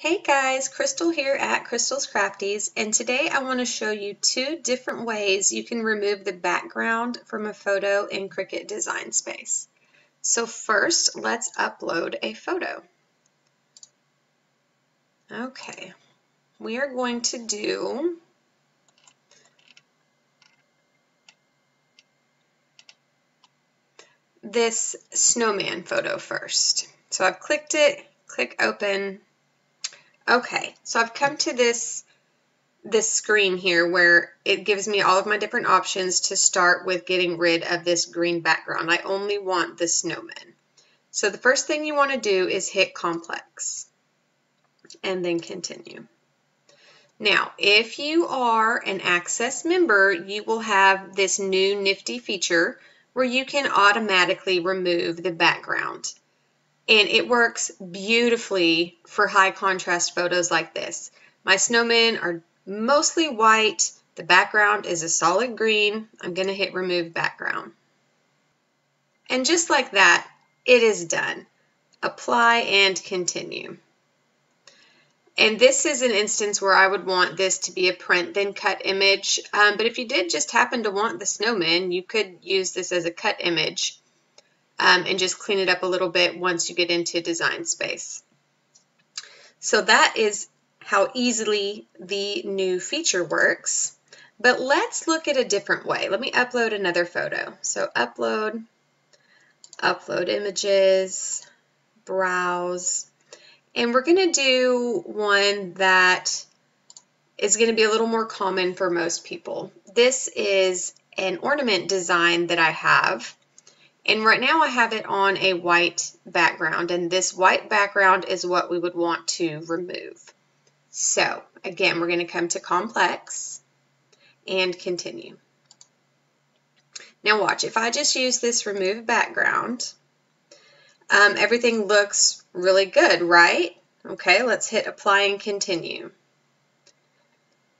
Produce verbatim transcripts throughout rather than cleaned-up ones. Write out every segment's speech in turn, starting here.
Hey guys, Crystal here at Crystal's Crafties, and today I want to show you two different ways you can remove the background from a photo in Cricut Design Space. So first, let's upload a photo. Okay, we are going to do this snowman photo first. So I've clicked it, click open. Okay, so I've come to this, this screen here where it gives me all of my different options to start with getting rid of this green background. I only want the snowmen. So the first thing you want to do is hit complex and then continue. Now, if you are an Access member, you will have this new nifty feature where you can automatically remove the background. And it works beautifully for high contrast photos like this. My snowmen are mostly white. The background is a solid green. I'm gonna hit remove background. And just like that, it is done. Apply and continue. And this is an instance where I would want this to be a print then cut image. Um, but if you did just happen to want the snowmen, you could use this as a cut image. Um, and just clean it up a little bit once you get into Design Space. So that is how easily the new feature works. But let's look at a different way. Let me upload another photo. So upload, upload images, browse, and we're gonna do one that is gonna be a little more common for most people. This is an ornament design that I have. And right now I have it on a white background, and this white background is what we would want to remove. So again, we're going to come to complex and continue. Now watch, if I just use this remove background, um, everything looks really good, right? Okay, let's hit apply and continue.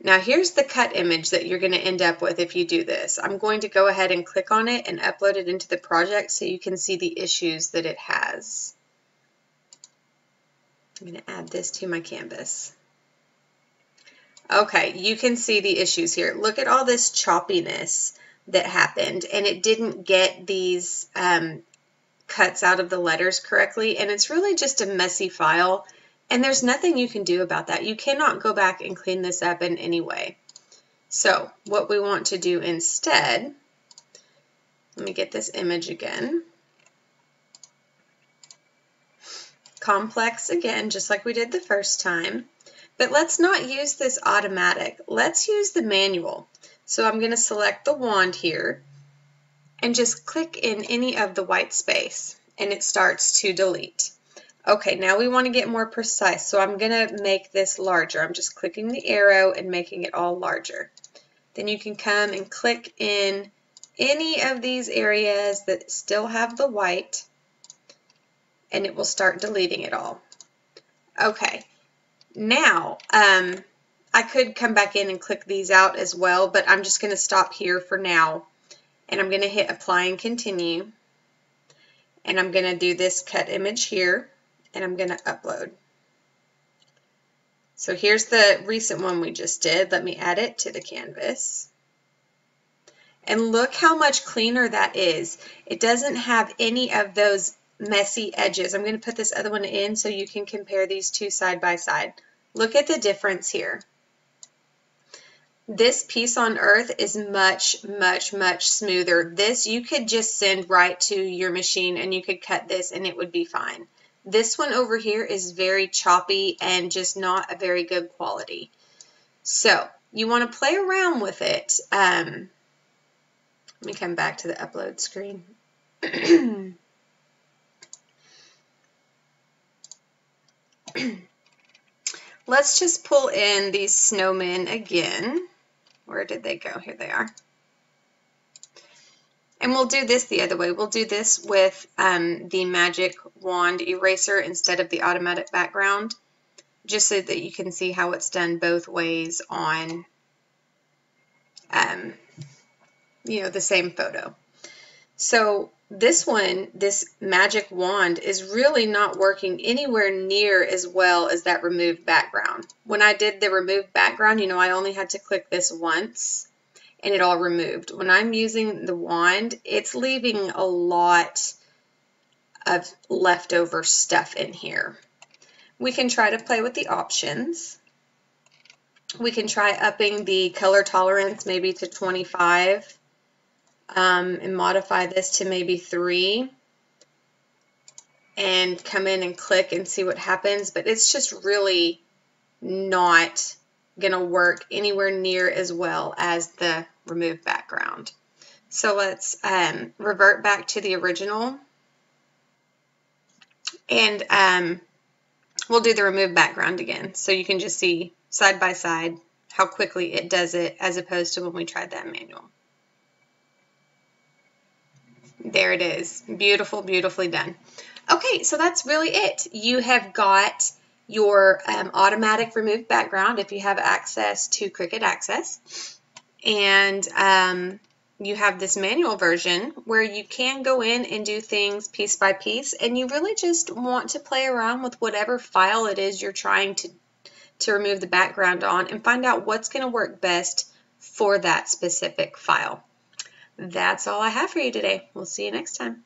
Now here's the cut image that you're going to end up with if you do this. I'm going to go ahead and click on it and upload it into the project so you can see the issues that it has. I'm going to add this to my canvas. Okay, you can see the issues here. Look at all this choppiness that happened, and it didn't get these um, cuts out of the letters correctly, and it's really just a messy file. And there's nothing you can do about that. You cannot go back and clean this up in any way. So what we want to do instead, let me get this image again. Complex again, just like we did the first time. But let's not use this automatic. Let's use the manual. So I'm going to select the wand here and just click in any of the white space, and it starts to delete. Okay, now we want to get more precise, so I'm going to make this larger. I'm just clicking the arrow and making it all larger. Then you can come and click in any of these areas that still have the white, and it will start deleting it all. Okay, now um, I could come back in and click these out as well, but I'm just going to stop here for now, and I'm going to hit apply and continue, and I'm going to do this cut image here. And I'm going to upload. So here's the recent one we just did. Let me add it to the canvas. And look how much cleaner that is. It doesn't have any of those messy edges. I'm going to put this other one in so you can compare these two side by side. Look at the difference here. This piece on Earth is much, much, much smoother. This you could just send right to your machine and you could cut this and it would be fine. This one over here is very choppy and just not a very good quality. So you want to play around with it. Um, let me come back to the upload screen. Let's just pull in these snowmen again. Where did they go? Here they are. And we'll do this the other way. We'll do this with um, the magic wand eraser instead of the automatic background, just so that you can see how it's done both ways on um, you know, the same photo. So This one, this magic wand, is really not working anywhere near as well as that remove background. When I did the remove background, you know, I only had to click this once and it all removed. When I'm using the wand, it's leaving a lot of leftover stuff in here. We can try to play with the options. We can try upping the color tolerance maybe to twenty-five. Um, and modify this to maybe three and come in and click and see what happens, but it's just really not gonna work anywhere near as well as the remove background. So let's um, revert back to the original, and um, we'll do the remove background again so you can just see side by side how quickly it does it as opposed to when we tried that manual. There it is. Beautiful, beautifully done. Okay, so that's really it. You have got your um, automatic remove background if you have access to Cricut Access. And um, you have this manual version where you can go in and do things piece by piece, and you really just want to play around with whatever file it is you're trying to, to remove the background on and find out what's going to work best for that specific file. That's all I have for you today. We'll see you next time.